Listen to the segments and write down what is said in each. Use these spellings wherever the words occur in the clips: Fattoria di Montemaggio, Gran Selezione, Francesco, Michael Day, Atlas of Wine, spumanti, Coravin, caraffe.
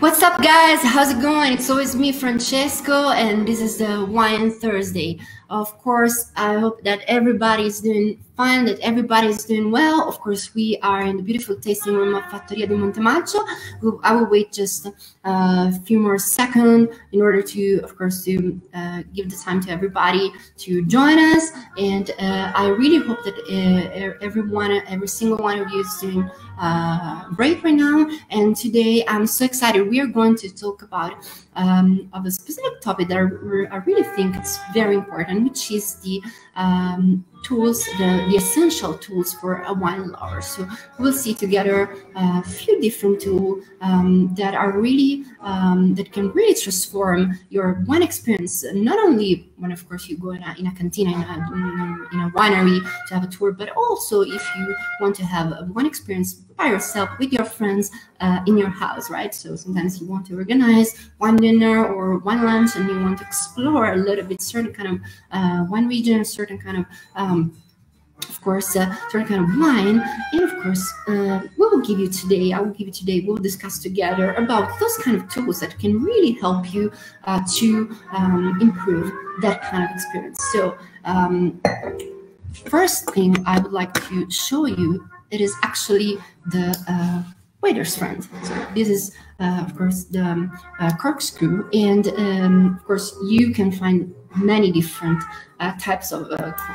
What's up guys, how's it going? It's always me, Francesco, and this is the Wine Thursday. Of course, I hope that everybody is doing fine, that everybody is doing well. Of course, we are in the beautiful tasting room of Fattoria di Montemaggio. I will wait just a few more seconds in order to, of course, to give the time to everybody to join us. And I really hope that every single one of you is doing great right now. And today, I'm so excited. We are going to talk about of a specific topic that I really think is very important, which is the tools, the essential tools for a wine lover. So we'll see together a few different tools that are really that can really transform your wine experience. Not only when, of course, you go in a cantina, in a winery to have a tour, but also if you want to have a wine experience by yourself with your friends in your house, right? So sometimes you want to organize one dinner or one lunch, and you want to explore a little bit certain kind of wine region, certain kind of wine. And of course, we'll discuss together about those kind of tools that can really help you to improve that kind of experience. So first thing I would like to show you, it is actually the waiter's friend. So this is, of course, the corkscrew, and of course you can find many different types of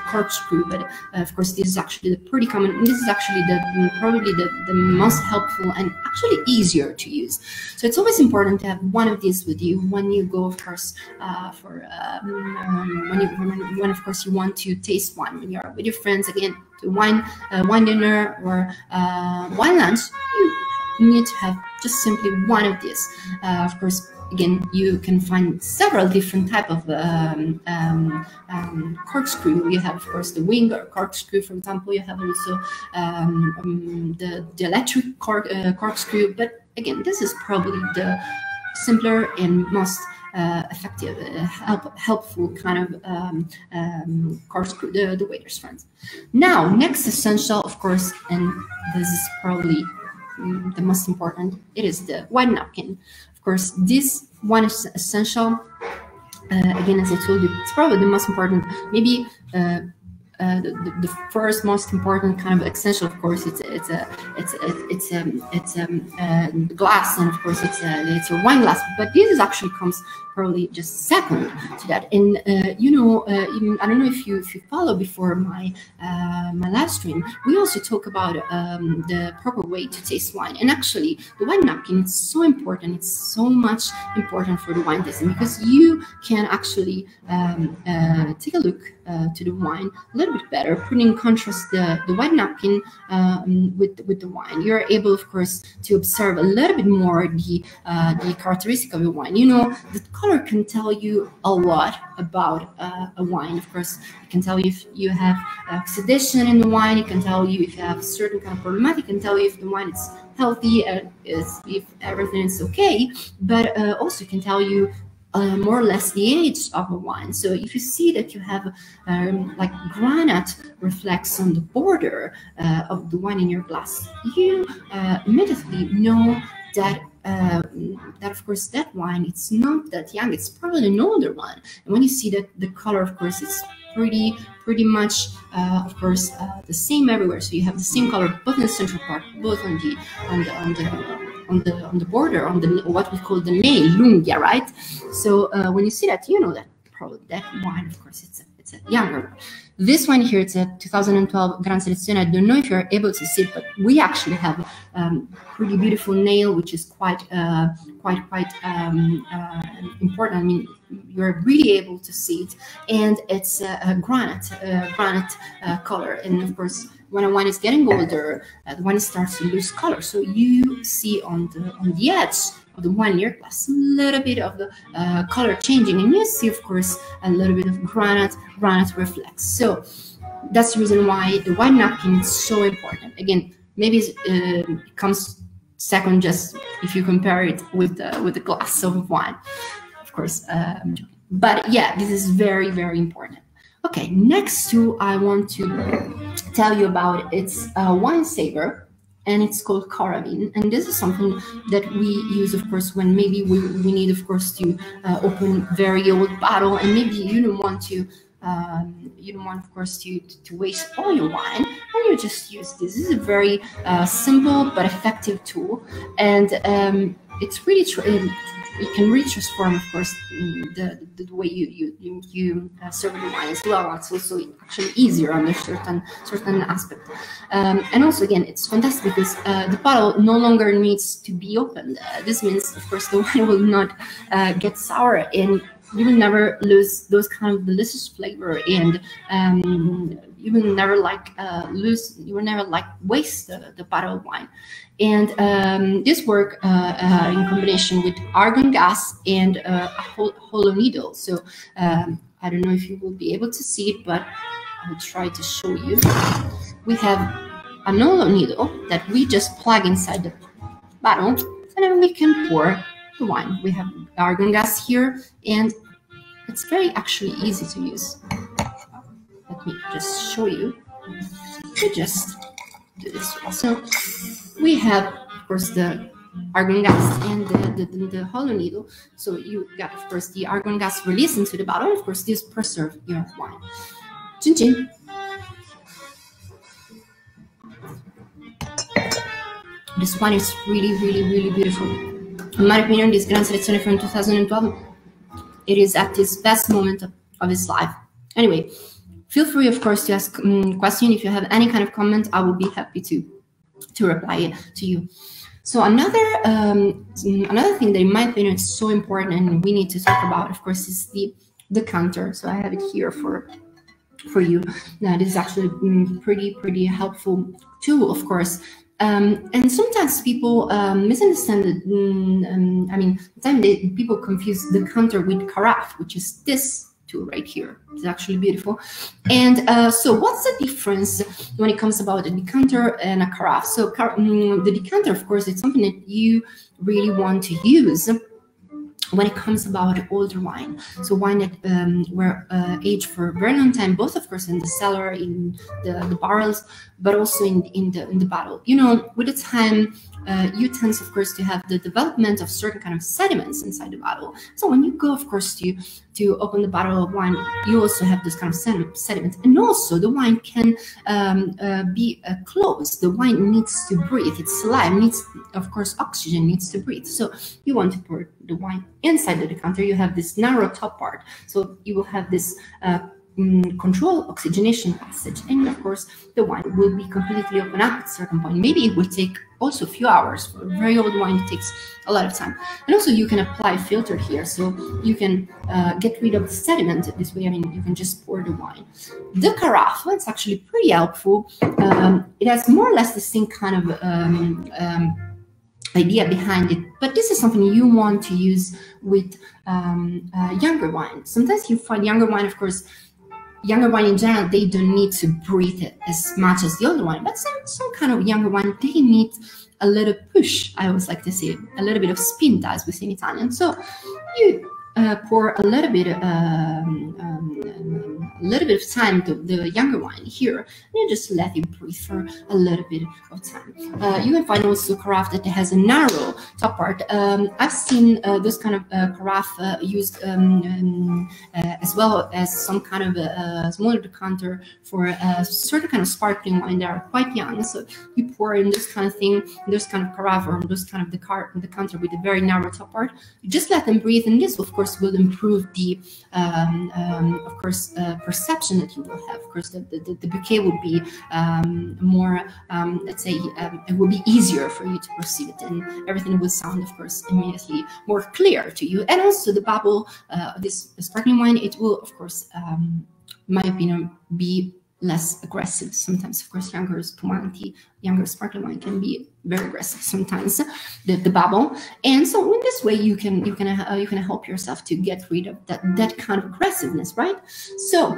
corkscrew, but of course this is actually the pretty common. This is actually probably the most helpful and actually easier to use. So it's always important to have one of these with you when you go, of course, when of course you want to taste wine, when you're with your friends again to wine dinner or wine lunch. You need to have just simply one of these. Of course, again, you can find several different type of corkscrew. You have, of course, the wing or corkscrew, for example. You have also the electric corkscrew. But again, this is probably the simpler and most effective, helpful kind of corkscrew, the waiter's friends. Now, next essential, of course, and this is probably the most important, it is the white napkin. Of course, this one is essential. Again, as I told you, it's probably the most important, maybe the first most important kind of essential. Of course, it's a glass, and of course, it's a wine glass. But this is actually comes probably just second to that. And I don't know if you follow before my live stream, we also talk about the proper way to taste wine. And actually, the wine napkin is so important. It's so much important for the wine tasting, because you can actually take a look to the wine a little bit better, putting in contrast the wine napkin with the wine. You're able, of course, to observe a little bit more the characteristic of your wine. You know, the color can tell you a lot about a wine. Of course, it can tell you if you have oxidation in the wine. It can tell you if you have a certain kind of problematic. It can tell you if the wine is healthy, if everything is okay. But also, it can tell you more or less the age of a wine. So if you see that you have like granite reflects on the border of the wine in your glass, you immediately know that of course that wine, it's not that young, it's probably an older one. And when you see that the color, of course, it's pretty much of course the same everywhere. So you have the same color both in the central part, both on the border, on the what we call the male lungia, right? So when you see that, you know that probably that wine, of course, it's a younger one. This one here, it's a 2012 Gran Selezione. I don't know if you're able to see it, but we actually have pretty beautiful nail, which is quite important. I mean, you're really able to see it, and it's a granite color. And of course, when a wine is getting older, the wine starts to lose color. So you see on the edge of the wine in your glass a little bit of the color changing, and you see, of course, a little bit of granite reflex. So that's the reason why the wine napkin is so important. Again, maybe it comes second just if you compare it with the glass of wine. Of course, I'm joking. But yeah, this is very, very important. Okay, next two I want to tell you about, it's a wine saver. and it's called Coravin. And this is something that we use, of course, when maybe we need, of course, to open very old bottle, and maybe you don't want to, of course, to waste all your wine, and you just use this. This is a very simple but effective tool, and it's really it can really transform, of course, the way you serve the wine as well. It's also actually easier on a certain aspect, and also again, it's fantastic because the bottle no longer needs to be opened. This means, of course, the wine will not get sour, and you will never lose those kind of delicious flavor, and you will never waste the bottle of wine. And this work in combination with argon gas and a hollow needle. So I don't know if you will be able to see it, but I'll try to show you. We have a hollow needle that we just plug inside the bottle, and then we can pour the wine. We have argon gas here, and it's very actually easy to use. Let me just show you. We just do this one. So we have, of course, the argon gas and the hollow needle. So you got, of course, the argon gas released into the bottle. Of course, this preserves your wine. Chin chin. This wine is really, really, really beautiful. In my opinion, this Grand Selezione from 2012, it is at its best moment of its life. Anyway, feel free, of course, to ask questions. If you have any kind of comment, I will be happy to reply to you. So another thing that, in my opinion, is so important and we need to talk about, of course, is the decanter. So I have it here for you. Now, this is actually pretty helpful too, of course. And sometimes people misunderstand it. People confuse the decanter with carafe, which is this tool right here. It's actually beautiful. And so what's the difference when it comes about a decanter and a carafe? So the decanter, of course, it's something that you really want to use when it comes about older wine, so wine that were aged for a very long time, both, of course, in the cellar, in the barrels, but also in the bottle. You know, with the time, you tend, of course, to have the development of certain kind of sediments inside the bottle. So when you go, of course, to open the bottle of wine, you also have this kind of sediment. And also the wine can be closed. The wine needs to breathe. It's alive, needs, of course, oxygen, needs to breathe. So you want to pour the wine inside the decanter. You have this narrow top part. So you will have this control oxygenation passage, and of course the wine will be completely open up at a certain point. Maybe it will take also a few hours. For very old wine, it takes a lot of time. And also you can apply a filter here, so you can get rid of the sediment this way. I mean, you can just pour the wine. The carafe, it's actually pretty helpful. It has more or less the same kind of idea behind it, but this is something you want to use with younger wine. Sometimes you find younger wine, of course, younger wine in general, they don't need to breathe as much as the older wine, but some kind of younger wine, they need a little push, I always like to say, a little bit of spinta, as we say in Italian. So you pour a little bit of time to the younger wine here, and you just let it breathe for a little bit of time. You can find also carafe that has a narrow top part. I've seen this kind of carafe used as well as some kind of smaller decanter for a certain kind of sparkling wine that are quite young. So you pour in this kind of thing, this kind of carafe, or this kind of decanter with a very narrow top part. You just let them breathe, and this, of course, will improve the, of course, perception that you will have. Of course, the bouquet will be more, let's say, it will be easier for you to perceive it, and everything will sound, of course, immediately more clear to you. And also the bubble, this sparkling wine, it will, of course, in my opinion, be less aggressive. Sometimes, of course, younger spumanti, younger sparkling wine can be very aggressive sometimes, the bubble. And so in this way, you can help yourself to get rid of that kind of aggressiveness, right? So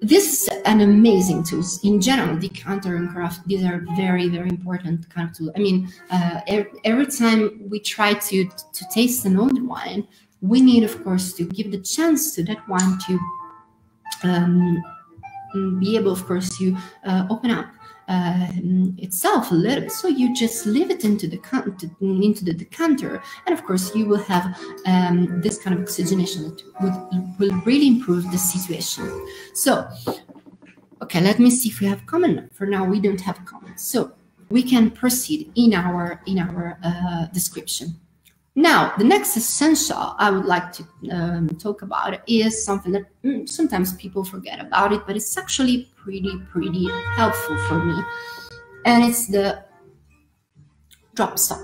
this is an amazing tool. In general, decanter and carafe, these are very, very important kind of tool. I mean, every time we try to taste an old wine, we need, of course, to give the chance to that wine to be able, of course, to open up. itself a little bit. So you just leave it into the decanter, and of course you will have this kind of oxygenation that will really improve the situation. So, okay, let me see if we have comments. For now, we don't have comments, so we can proceed in our description. Now, the next essential I would like to talk about is something that sometimes people forget about it, but it's actually pretty helpful for me, and it's the drop stop.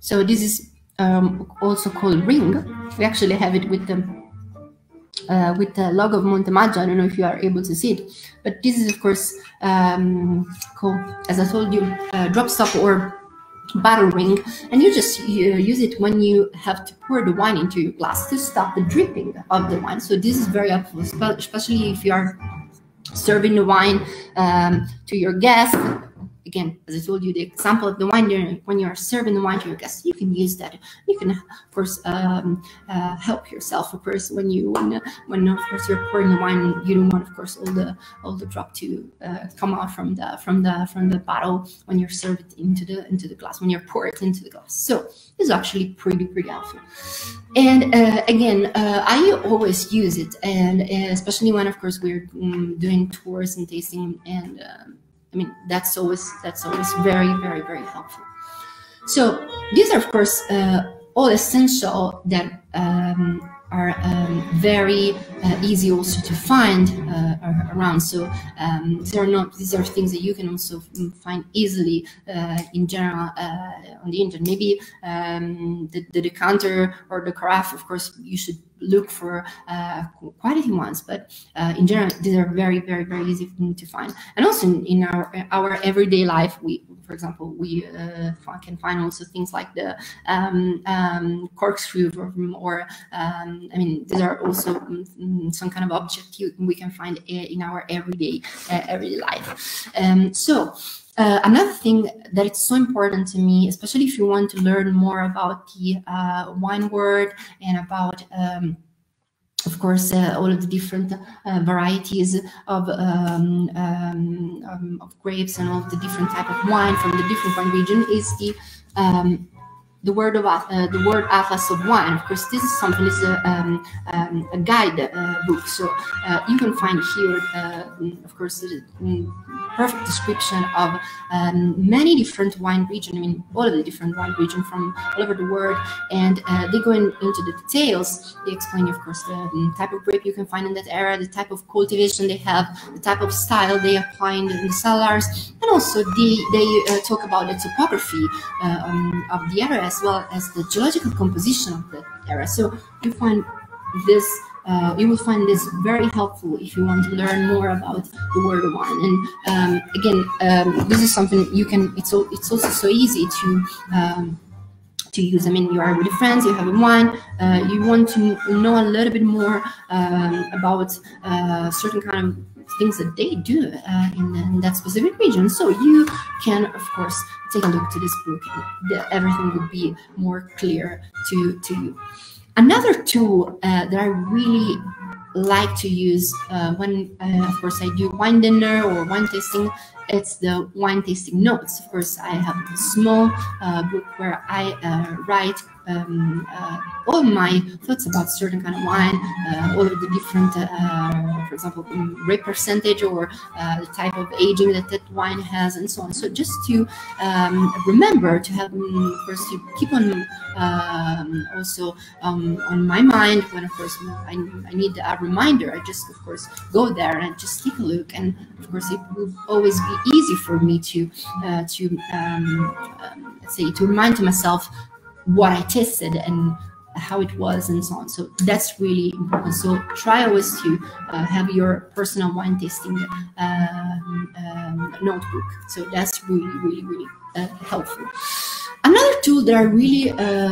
So this is also called ring. We actually have it with the logo of Montemaggio. I don't know if you are able to see it, but this is of course called, as I told you, drop stop or bottle ring, and you just use it when you have to pour the wine into your glass to stop the dripping of the wine. So this is very helpful, especially if you are serving the wine to your guest. Again, as I told you, the example of the wine, when you are serving the wine to your guest, you can use that. You can, of course, help yourself, of course, when of course you're pouring the wine, you don't want, of course, all the drop to come out from the bottle when you're served it into the glass, when you're poured into the glass. So it's actually pretty helpful. And again, I always use it, and especially when, of course, we're doing tours and tasting, and I mean, that's always very helpful. So these are, of course, all essential that are very easy also to find around. So these are things that you can also find easily in general on the internet. Maybe the decanter or the carafe, of course, you should look for quality ones, but in general, these are very easy to find. And also in our everyday life, we, for example, we can find also things like the corkscrew, or I mean, these are also some kind of object we can find in our everyday life. Another thing that it's so important to me, especially if you want to learn more about the wine world and about, of course, all of the different varieties of grapes and all of the different type of wine from the different wine region, is the word Atlas of Wine. Of course, this is something, is a guide book, so you can find here, of course, the perfect description of many different wine regions. I mean, all of the different wine regions from all over the world, and they go into the details. They explain, of course, the type of grape you can find in that area, the type of cultivation they have, the type of style they apply in the cellars, and also they talk about the topography of the area, as well as the geological composition of the area. So you find this, you will find this very helpful if you want to learn more about the world of wine. And again, this is something you can, it's also so easy to use. I mean, you are with your friends, you have a wine, you want to know a little bit more about certain kind of things that they do in that specific region. So you can, of course, take a look to this book. Everything would be more clear to you. Another tool that I really like to use when, of course, I do wine dinner or wine tasting, it's the wine tasting notes. Of course, I have a small book where I write all my thoughts about certain kind of wine, all of the different, for example, grape percentage, or the type of aging that wine has, and so on. So just to remember to have, of course, to keep on also on my mind when, of course, I need a reminder. I just, of course, go there and just take a look, and of course, it will always be easy for me to let's say, to remind myself what I tasted and how it was, and so on. So that's really important. So try always to have your personal wine tasting notebook. So that's really helpful. Another tool that I really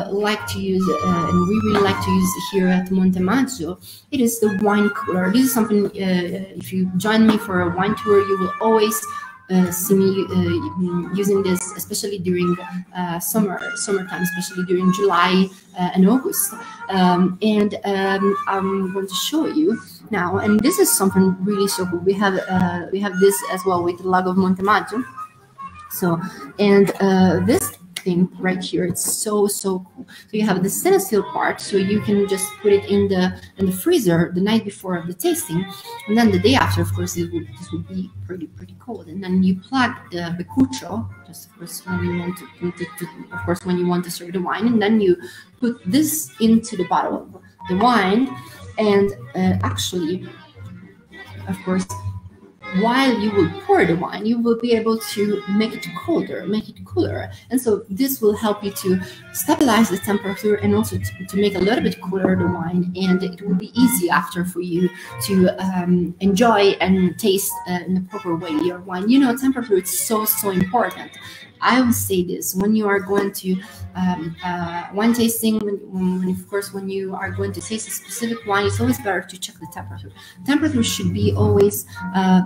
like to use, and we really like to use here at Montemaggio, it is the wine cooler. This is something, if you join me for a wine tour, you will always see me using this, especially during summertime, especially during July and August. And I want to show you now, and this is something really so cool. We have this as well with the Lago of Montemaggio. So, and this thing right here, it's so cool. So you have the standstill part, so you can just put it in the freezer the night before of the tasting, and then the day after, of course, this would be pretty cold. And then you plug the beccuccio, just of course when you want to of course when you want to serve the wine, and then you put this into the bottle of the wine, and actually, of course, while you will pour the wine, you will be able to make it colder, make it cooler. And so this will help you to stabilize the temperature and also to make a little bit cooler the wine. And it will be easy after for you to enjoy and taste in the proper way your wine. You know, temperature is so important. I would say this when you are going to wine tasting, when of course when you are going to taste a specific wine, it's always better to check the temperature. Temperature should be always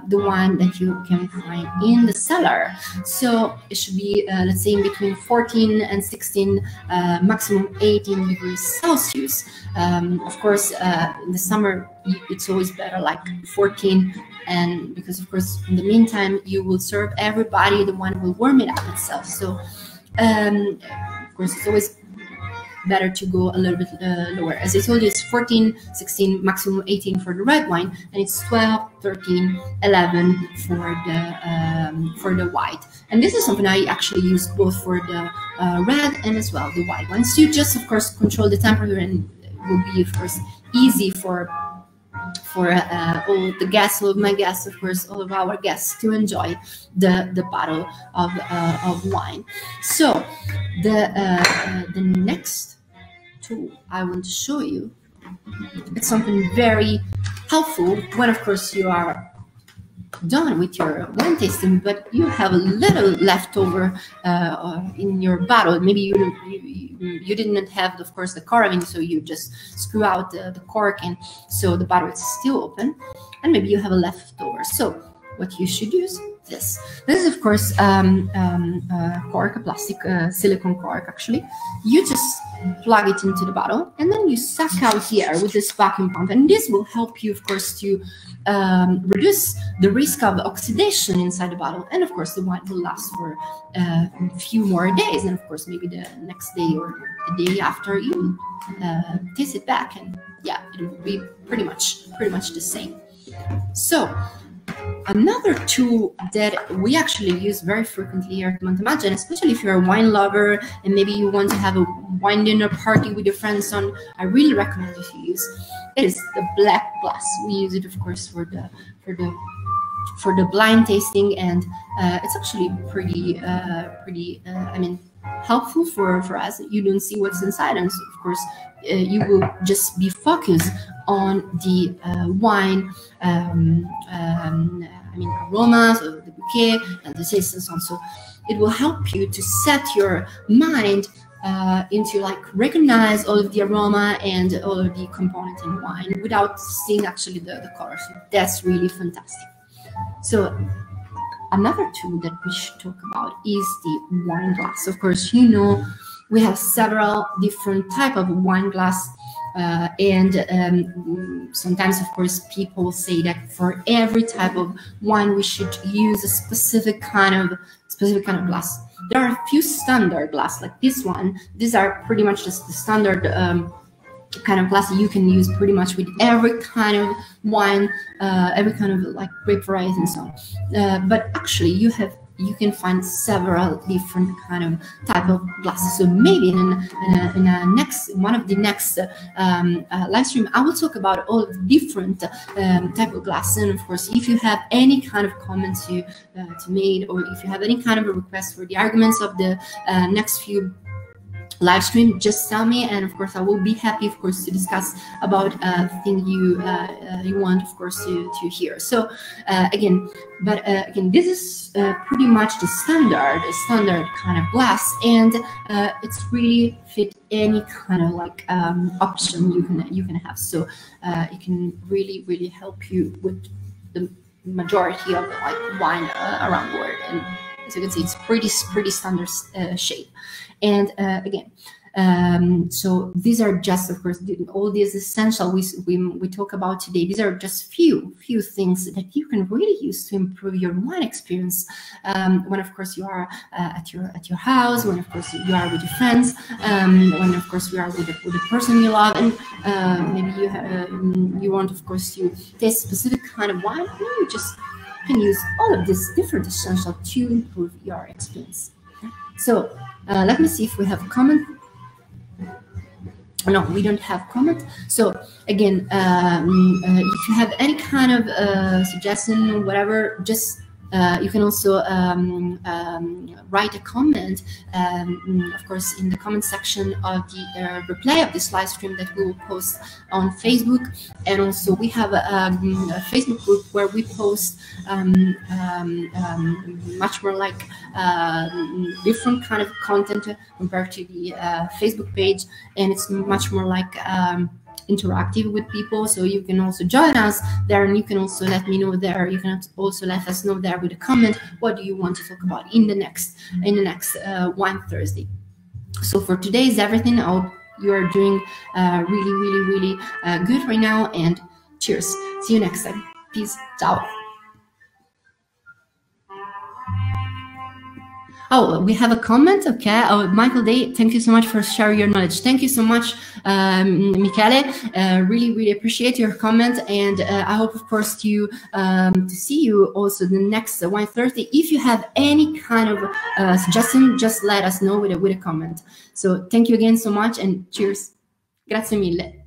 the one that you can find in the cellar. So it should be, let's say, in between 14 and 16, maximum 18 degrees Celsius. Of course, in the summer, it's always better like 14, and because of course in the meantime you will serve everybody, the wine will warm it up itself. So of course it's always better to go a little bit lower. As I told you, it's 14, 16, maximum 18 for the red wine, and it's 12, 13, 11 for the white. And this is something I actually use both for the red and as well the white ones. You just of course control the temperature, and it will be of course easy for all the guests, all of my guests, of course, all of our guests to enjoy the bottle of wine. So the next tool I want to show you, it's something very helpful when, of course, you are done with your wine tasting, but you have a little leftover in your bottle. Maybe you didn't have, of course, the Coravin, so you just screw out the cork, and so the bottle is still open, and maybe you have a leftover. So what you should use is this. This is, of course, cork, a plastic silicone cork, actually. You just plug it into the bottle, and then you suck out here with this vacuum pump, and this will help you, of course, to reduce the risk of oxidation inside the bottle, and of course the wine will last for a few more days, and of course maybe the next day or the day after you taste it back, and yeah, it will be pretty much the same. So another tool that we actually use very frequently here at Montemaggio, and especially if you're a wine lover and maybe you want to have a wine dinner party with your friends on, I really recommend you use it, is the black glass. We use it, of course, for the blind tasting, and it's actually pretty I mean, helpful for us. You don't see what's inside, and so, of course, you will just be focused on the wine, I mean, aromas, or the bouquet, and the taste, and so on. So it will help you to set your mind into, like, recognize all of the aroma and all of the component in wine without seeing actually the color. So that's really fantastic. So another tool that we should talk about is the wine glass. Of course, you know, we have several different type of wine glass, and sometimes, of course, people say that for every type of wine we should use a specific kind of glass. There are a few standard glass like this one. These are pretty much just the standard kind of glass you can use pretty much with every kind of wine, every kind of, like, grape variety and so on. But actually, you can find several different kind of type of glasses. So maybe in one of the next live stream, I will talk about all the different type of glasses. And of course, if you have any kind of comments you to made, or if you have any kind of a request for the arguments of the next few live stream, just tell me, and of course I will be happy, of course, to discuss about thing you want, of course, to hear. So again, this is pretty much the standard kind of glass, and it's really fit any kind of, like, option you can have. So it can really help you with the majority of, like, wine around the world. And as you can see, it's pretty standard shape. And again, So these are just, of course, all these essential we talk about today. These are just few things that you can really use to improve your wine experience. When, of course, you are at your house, when, of course, you are with your friends, when, of course, you are with the person you love, and maybe you want, of course, to taste specific kind of wine. You just can use all of these different essentials to improve your experience. So let me see if we have a comment. No, we don't have comment. So again, if you have any kind of suggestion or whatever, just you can also write a comment, of course, in the comment section of the replay of this live stream that we will post on Facebook. And also we have a Facebook group where we post much more like different kind of content compared to the Facebook page, and it's much more like interactive with people. So you can also join us there, and you can also let me know there. You can also let us know there with a comment. What do you want to talk about in the next Wine Thursday? So for today is everything. I hope you are doing really good right now. And cheers. See you next time. Peace. Ciao. Oh, we have a comment, okay. Oh, Michael Day, thank you so much for sharing your knowledge. Thank you so much, Michele. Really appreciate your comment, and I hope, of course, to see you also the next Wine Thursday. If you have any kind of suggestion, just let us know with a comment. So thank you again so much, and cheers. Grazie mille.